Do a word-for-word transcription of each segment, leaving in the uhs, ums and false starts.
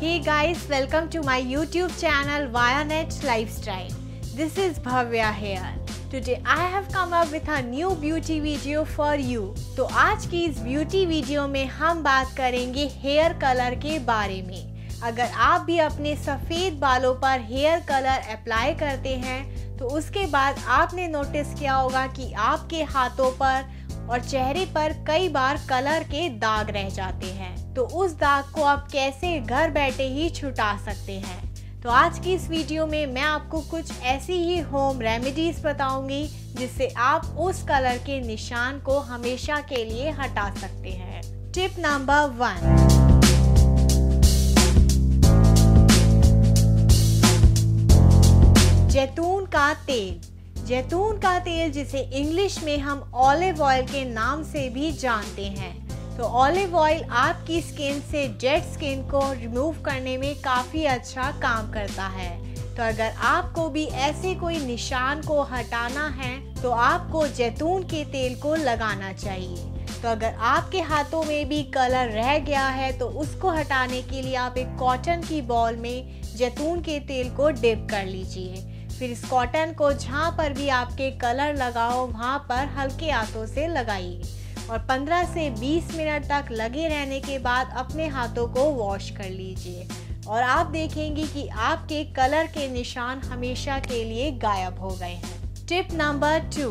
Hey guys, welcome to my YouTube channel ViaNet Lifestyle. This is Bhavya here. Today I have come up with a new beauty video for you. तो आज की इस beauty video में हम बात करेंगे hair color के बारे में। अगर आप भी अपने सफ़ेद बालों पर hair color apply करते हैं तो उसके बाद आपने notice किया होगा कि आपके हाथों पर और चेहरे पर कई बार कलर के दाग रह जाते हैं। तो उस दाग को आप कैसे घर बैठे ही छुटा सकते हैं, तो आज की इस वीडियो में मैं आपको कुछ ऐसी ही होम रेमेडीज बताऊंगी जिससे आप उस कलर के निशान को हमेशा के लिए हटा सकते हैं। टिप नंबर वन, जैतून का तेल। जैतून का तेल, जिसे इंग्लिश में हम ऑलिव ऑयल के नाम से भी जानते हैं, तो ऑलिव ऑयल आपकी स्किन से डेड स्किन को रिमूव करने में काफ़ी अच्छा काम करता है। तो अगर आपको भी ऐसे कोई निशान को हटाना है तो आपको जैतून के तेल को लगाना चाहिए। तो अगर आपके हाथों में भी कलर रह गया है तो उसको हटाने के लिए आप एक कॉटन की बॉल में जैतून के तेल को डिप कर लीजिए। फिर इस कॉटन को जहाँ पर भी आपके कलर लगाओ वहाँ पर हल्के हाथों से लगाइए और पंद्रह से बीस मिनट तक लगे रहने के बाद अपने हाथों को वॉश कर लीजिए और आप देखेंगे कि आपके कलर के निशान हमेशा के लिए गायब हो गए हैं। Tip number two,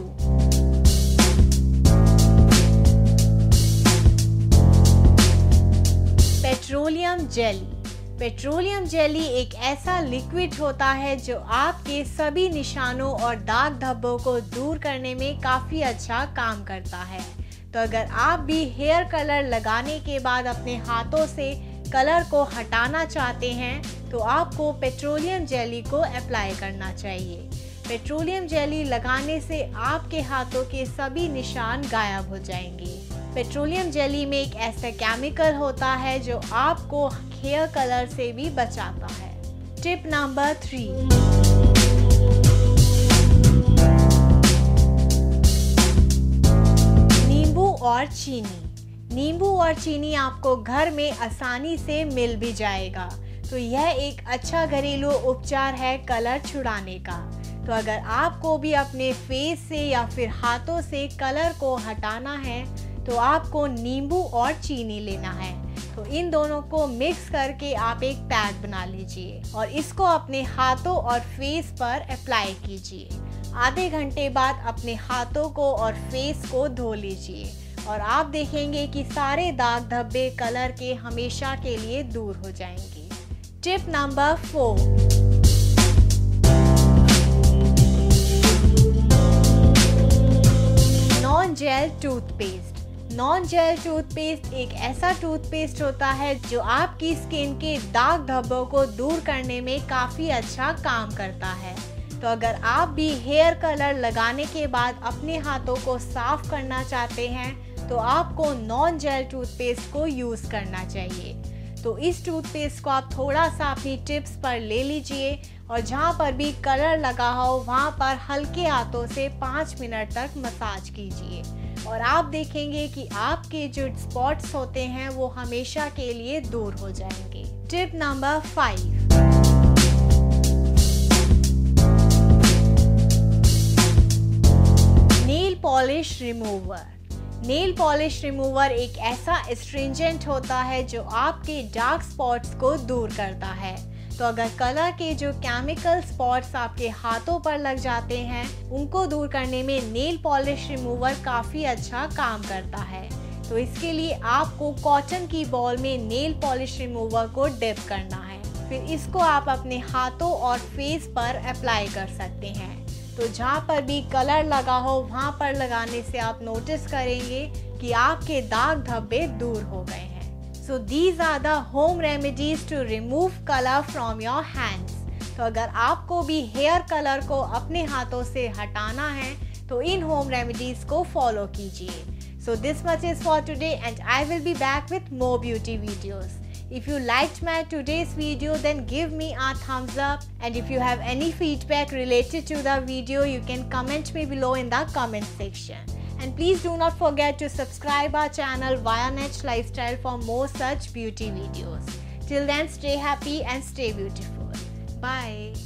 petroleum jelly. Petroleum jelly एक ऐसा लिक्विड होता है जो आपके सभी निशानों और दाग धब्बों को दूर करने में काफ़ी अच्छा काम करता है। तो अगर आप भी हेयर कलर लगाने के बाद अपने हाथों से कलर को हटाना चाहते हैं तो आपको पेट्रोलियम जेली को अप्लाई करना चाहिए। पेट्रोलियम जेली लगाने से आपके हाथों के सभी निशान गायब हो जाएंगे। पेट्रोलियम जेली में एक ऐसा केमिकल होता है जो आपको हेयर कलर से भी बचाता है। टिप नंबर थ्री, नींबू और चीनी। नींबू और चीनी आपको घर में आसानी से मिल भी जाएगा। तो यह एक अच्छा घरेलू उपचार है कलर छुड़ाने का। तो अगर आपको भी अपने फेस से या फिर हाथों से कलर को हटाना है तो आपको नींबू और चीनी लेना है। तो इन दोनों को मिक्स करके आप एक पैक बना लीजिए और इसको अपने हाथों और फेस पर अप्लाई कीजिए। आधे घंटे बाद अपने हाथों को और फेस को धो लीजिए और आप देखेंगे कि सारे दाग धब्बे कलर के हमेशा के लिए दूर हो जाएंगे। Tip number four, non gel toothpaste. Non gel toothpaste एक ऐसा टूथपेस्ट होता है जो आपकी स्किन के दाग धब्बों को दूर करने में काफ़ी अच्छा काम करता है। तो अगर आप भी हेयर कलर लगाने के बाद अपने हाथों को साफ करना चाहते हैं तो आपको नॉन जेल टूथपेस्ट को यूज़ करना चाहिए। तो इस टूथपेस्ट को आप थोड़ा सा अपनी टिप्स पर ले लीजिए और जहाँ पर भी कलर लगा हो वहाँ पर हल्के हाथों से पाँच मिनट तक मसाज कीजिए और आप देखेंगे कि आपके जो स्पॉट्स होते हैं वो हमेशा के लिए दूर हो जाएंगे। Tip number five, nail polish remover. Nail polish remover एक ऐसा स्ट्रिंजेंट होता है जो आपके डार्क स्पॉट्स को दूर करता है। तो अगर कलर के जो केमिकल स्पॉट्स आपके हाथों पर लग जाते हैं उनको दूर करने में नेल पॉलिश रिमूवर काफ़ी अच्छा काम करता है। तो इसके लिए आपको कॉटन की बॉल में नेल पॉलिश रिमूवर को डिप करना है। फिर इसको आप अपने हाथों और फेस पर अप्लाई कर सकते हैं। तो जहाँ पर भी कलर लगा हो वहाँ पर लगाने से आप नोटिस करेंगे कि आपके दाग धब्बे दूर हो गए हैं। So these are the home remedies to remove color from your hands. तो अगर आपको भी हेयर कलर को अपने हाथों से हटाना है तो इन होम रेमेडीज को फॉलो कीजिए। So this much is for today and I will be back with more beauty videos. If you liked my today's video then give me a thumbs up and if you have any feedback related to the video you can comment me below in the comment section. And please do not forget to subscribe our channel ViaNet Lifestyle for more such beauty videos. Till then, stay happy and stay beautiful. Bye.